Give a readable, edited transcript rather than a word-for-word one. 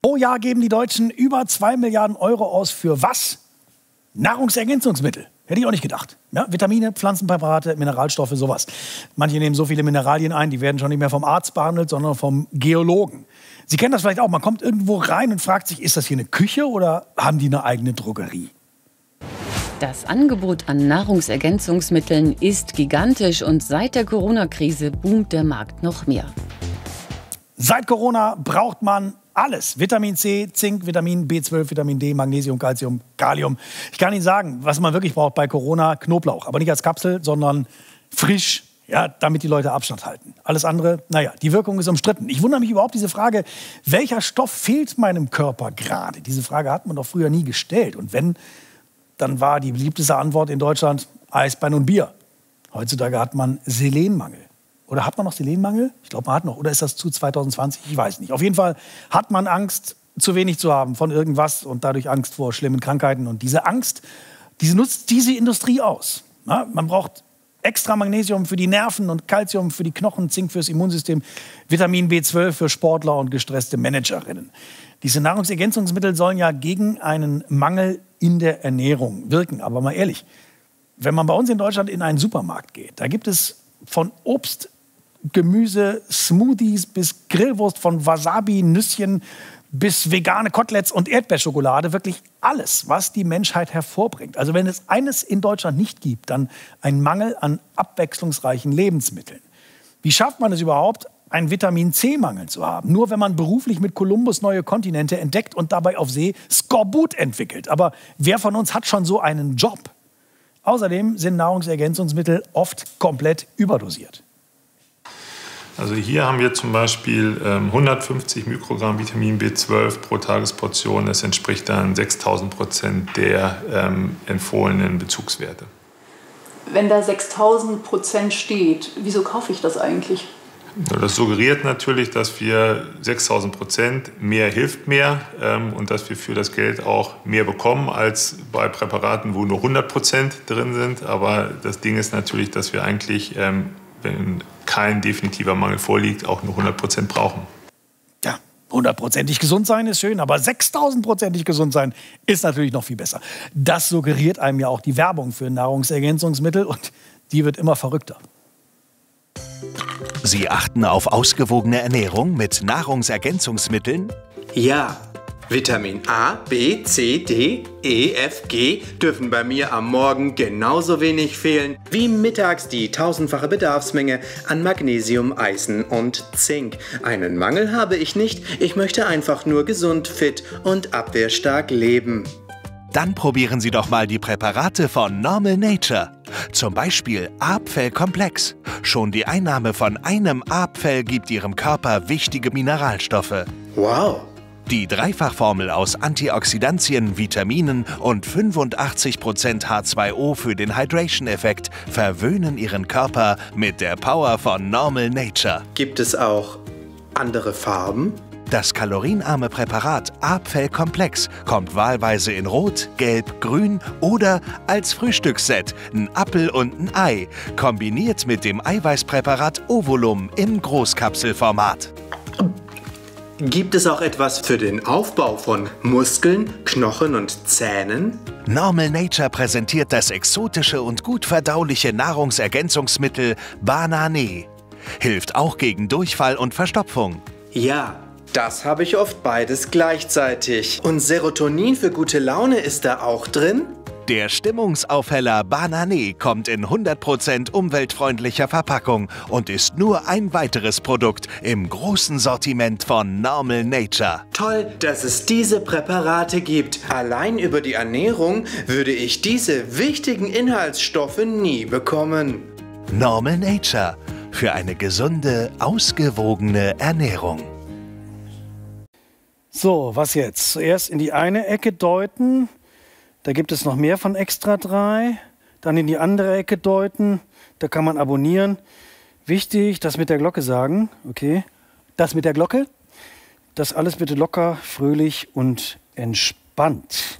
Pro Jahr geben die Deutschen über 2 Milliarden € aus für was? Nahrungsergänzungsmittel. Hätte ich auch nicht gedacht. Ja? Vitamine, Pflanzenpräparate, Mineralstoffe, sowas. Manche nehmen so viele Mineralien ein, die werden schon nicht mehr vom Arzt behandelt, sondern vom Geologen. Sie kennen das vielleicht auch. Man kommt irgendwo rein und fragt sich, ist das hier eine Küche oder haben die eine eigene Drogerie? Das Angebot an Nahrungsergänzungsmitteln ist gigantisch und seit der Corona-Krise boomt der Markt noch mehr. Seit Corona braucht man alles. Vitamin C, Zink, Vitamin B12, Vitamin D, Magnesium, Calcium, Kalium. Ich kann Ihnen sagen, was man wirklich braucht bei Corona, Knoblauch. Aber nicht als Kapsel, sondern frisch, ja, damit die Leute Abstand halten. Alles andere, naja, die Wirkung ist umstritten. Ich wundere mich überhaupt diese Frage, welcher Stoff fehlt meinem Körper gerade? Diese Frage hat man doch früher nie gestellt. Und wenn, dann war die beliebteste Antwort in Deutschland Eisbein und Bier. Heutzutage hat man Selenmangel. Oder hat man noch Selenmangel? Ich glaube, man hat noch. Oder ist das zu 2020? Ich weiß nicht. Auf jeden Fall hat man Angst, zu wenig zu haben von irgendwas und dadurch Angst vor schlimmen Krankheiten. Und diese Angst, diese nutzt diese Industrie aus. Na, man braucht extra Magnesium für die Nerven und Calcium für die Knochen, Zink fürs Immunsystem, Vitamin B12 für Sportler und gestresste Managerinnen. Diese Nahrungsergänzungsmittel sollen ja gegen einen Mangel in der Ernährung wirken. Aber mal ehrlich, wenn man bei uns in Deutschland in einen Supermarkt geht, da gibt es von Obst, Gemüse, Smoothies bis Grillwurst, von Wasabi, Nüsschen bis vegane Koteletts und Erdbeerschokolade. Wirklich alles, was die Menschheit hervorbringt. Also wenn es eines in Deutschland nicht gibt, dann ein Mangel an abwechslungsreichen Lebensmitteln. Wie schafft man es überhaupt, einen Vitamin-C-Mangel zu haben? Nur wenn man beruflich mit Kolumbus neue Kontinente entdeckt und dabei auf See Skorbut entwickelt. Aber wer von uns hat schon so einen Job? Außerdem sind Nahrungsergänzungsmittel oft komplett überdosiert. Also hier haben wir zum Beispiel 150 Mikrogramm Vitamin B12 pro Tagesportion. Das entspricht dann 6.000% der empfohlenen Bezugswerte. Wenn da 6.000% steht, wieso kaufe ich das eigentlich? Das suggeriert natürlich, dass wir 6.000% mehr hilft mehr und dass wir für das Geld auch mehr bekommen als bei Präparaten, wo nur 100% drin sind. Aber das Ding ist natürlich, dass wir eigentlich wenn kein definitiver Mangel vorliegt, auch nur 100% brauchen. Ja, 100%ig gesund sein ist schön, aber 6.000%ig gesund sein ist natürlich noch viel besser. Das suggeriert einem ja auch die Werbung für Nahrungsergänzungsmittel und die wird immer verrückter. Sie achten auf ausgewogene Ernährung mit Nahrungsergänzungsmitteln? Ja. Vitamin A, B, C, D, E, F, G dürfen bei mir am Morgen genauso wenig fehlen wie mittags die tausendfache Bedarfsmenge an Magnesium, Eisen und Zink. Einen Mangel habe ich nicht, ich möchte einfach nur gesund, fit und abwehrstark leben. Dann probieren Sie doch mal die Präparate von Normal Nature. Zum Beispiel Apfelkomplex. Schon die Einnahme von einem Apfel gibt Ihrem Körper wichtige Mineralstoffe. Wow! Die Dreifachformel aus Antioxidantien, Vitaminen und 85% H2O für den Hydration-Effekt verwöhnen Ihren Körper mit der Power von Normal Nature. Gibt es auch andere Farben? Das kalorienarme Präparat Apfelkomplex kommt wahlweise in Rot, Gelb, Grün oder als Frühstücksset, ein Apfel und ein Ei, kombiniert mit dem Eiweißpräparat Ovulum im Großkapselformat. Gibt es auch etwas für den Aufbau von Muskeln, Knochen und Zähnen? Normal Nature präsentiert das exotische und gut verdauliche Nahrungsergänzungsmittel Banane. Hilft auch gegen Durchfall und Verstopfung. Ja, das habe ich oft beides gleichzeitig. Und Serotonin für gute Laune ist da auch drin? Der Stimmungsaufheller Banane kommt in 100% umweltfreundlicher Verpackung und ist nur ein weiteres Produkt im großen Sortiment von Normal Nature. Toll, dass es diese Präparate gibt. Allein über die Ernährung würde ich diese wichtigen Inhaltsstoffe nie bekommen. Normal Nature. Für eine gesunde, ausgewogene Ernährung. So, was jetzt? Zuerst in die eine Ecke deuten. Da gibt es noch mehr von Extra 3. Dann in die andere Ecke deuten. Da kann man abonnieren. Wichtig, das mit der Glocke sagen. Okay. Das mit der Glocke. Das alles bitte locker, fröhlich und entspannt.